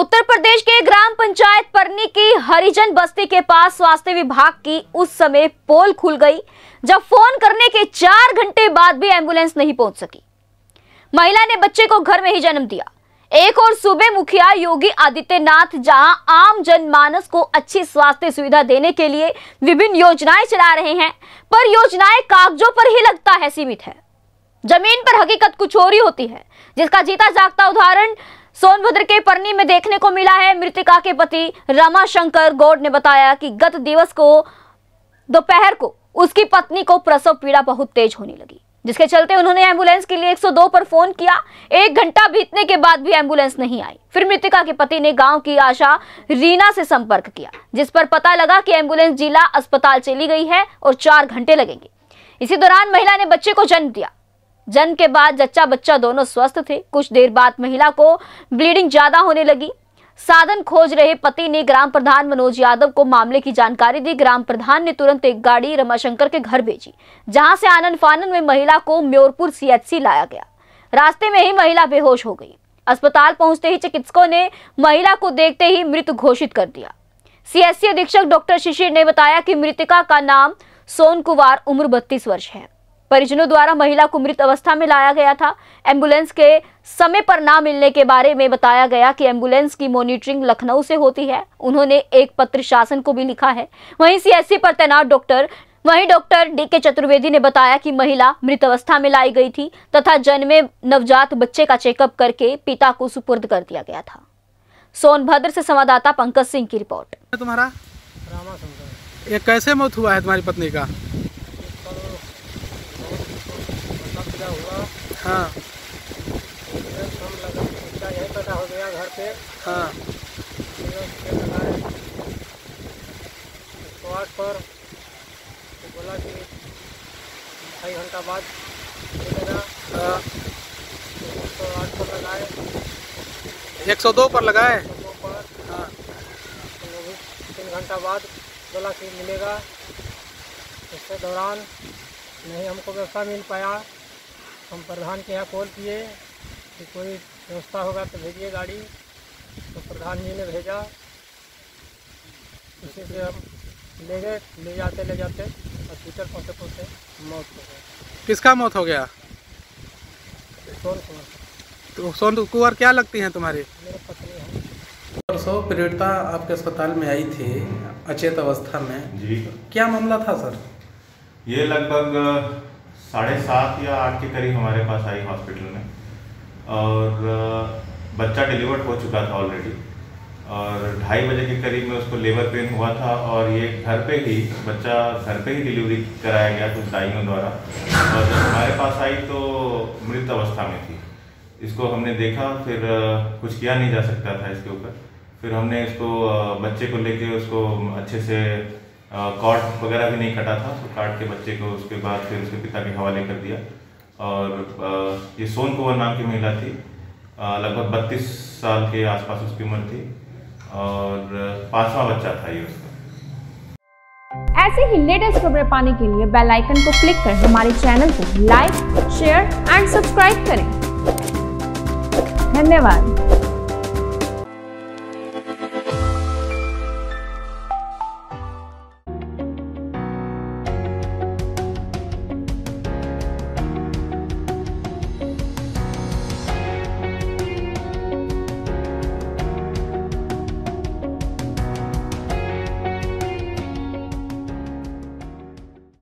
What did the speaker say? उत्तर प्रदेश के ग्राम पंचायत परनी की हरिजन बस्ती के पास स्वास्थ्य विभाग की उस समय पोल खुल गई जब फोन करने के 4 घंटे बाद भी एम्बुलेंस नहीं पहुंच सकी। महिला ने बच्चे को घर में ही जन्म दिया। एक और सूबे मुखिया योगी आदित्यनाथ जहां आम जनमानस को अच्छी स्वास्थ्य सुविधा देने के लिए विभिन्न योजनाएं चला रहे हैं, पर योजनाएं कागजों पर ही लगता है सीमित है, जमीन पर हकीकत कुछ और ही होती है, जिसका जीता जागता उदाहरण सोनभद्र के परनी में देखने को मिला है। मृतिका के पति रामाशंकर गौड़ ने बताया कि गत दिवस को दोपहर को उसकी पत्नी को प्रसव पीड़ा बहुत तेज होने लगी, जिसके चलते उन्होंने एम्बुलेंस के लिए 102 पर फोन किया। 1 घंटा बीतने के बाद भी एम्बुलेंस नहीं आई। फिर मृतिका के पति ने गांव की आशा रीना से संपर्क किया, जिस पर पता लगा कि एम्बुलेंस जिला अस्पताल चली गई है और 4 घंटे लगेंगे। इसी दौरान महिला ने बच्चे को जन्म दिया। जन्म के बाद जच्चा बच्चा दोनों स्वस्थ थे। कुछ देर बाद महिला को ब्लीडिंग ज्यादा होने लगी। साधन खोज रहे पति ने ग्राम प्रधान मनोज यादव को मामले की जानकारी दी। ग्राम प्रधान ने तुरंत एक गाड़ी रमाशंकर के घर भेजी, जहां से आनन फानन में महिला को म्योरपुर सीएचसी लाया गया। रास्ते में ही महिला बेहोश हो गई। अस्पताल पहुंचते ही चिकित्सकों ने महिला को देखते ही मृत घोषित कर दिया। सीएचसी अधीक्षक डॉक्टर शिशिर ने बताया कि मृतिका का नाम सोन कुमार, उम्र 32 वर्ष है। परिजनों द्वारा महिला को मृत अवस्था में लाया गया था। एम्बुलेंस के समय पर ना मिलने के बारे में बताया गया कि एम्बुलेंस की मॉनिटरिंग लखनऊ से होती है। उन्होंने एक पत्र शासन को भी लिखा है। वहीं सीएचसी पर तैनात डॉक्टर डी के चतुर्वेदी ने बताया कि महिला मृत अवस्था में लाई गई थी तथा जन्मे नवजात बच्चे का चेकअप करके पिता को सुपुर्द कर दिया गया था। सोनभद्र से संवाददाता पंकज सिंह की रिपोर्ट। तुम्हारा ये कैसे मौत हुआ है तुम्हारी पत्नी का? हाँ, यही पता हो गया घर पे। हाँ, पर बोला कि 2.5 घंटा बाद लगाए, 102 पर लगाए। हाँ, 3 घंटा बाद बोला कि मिलेगा। इसके दौरान नहीं हमको व्यवस्था मिल पाया। हम प्रधान के यहाँ कॉल किए कि कोई व्यवस्था होगा तो भेजिए गाड़ी, तो प्रधान जी ने भेजा। उसी से हम ले गए, ले जाते हॉस्पिटल पहुँचते मौत हो गई। किसका मौत हो गया? सोन कुंवर। तो सोन कुंवर क्या लगती हैं तुम्हारी? मेरे पत्नी है। परसों पीड़िता आपके अस्पताल में आई थी अचेत अवस्था में जी। क्या मामला था सर? ये लगभग 7:30 या 8 के करीब हमारे पास आई हॉस्पिटल में, और बच्चा डिलीवर्ड हो चुका था ऑलरेडी, और 2:30 बजे के करीब में उसको लेबर पेन हुआ था, और ये घर पे ही डिलीवरी कराया गया कुछ दाइयों द्वारा। और जब हमारे पास आई तो मृत अवस्था में थी। इसको हमने देखा, फिर कुछ किया नहीं जा सकता था इसके ऊपर। फिर हमने इसको बच्चे को लेके उसको अच्छे से कॉर्ड वगैरह भी नहीं कटा था, तो काट के बच्चे को उसके बाद फिर उसके पिता के हवाले कर दिया। और ये सोन कुंवर नाम की महिला थी, लगभग 32 साल के आसपास उसकी उम्र थी, और 5वां बच्चा था ये उसका। ऐसे ही लेटेस्ट खबरें पाने के लिए बेल आइकन को क्लिक कर हमारे चैनल को लाइक, शेयर एंड सब्सक्राइब करें। धन्यवाद।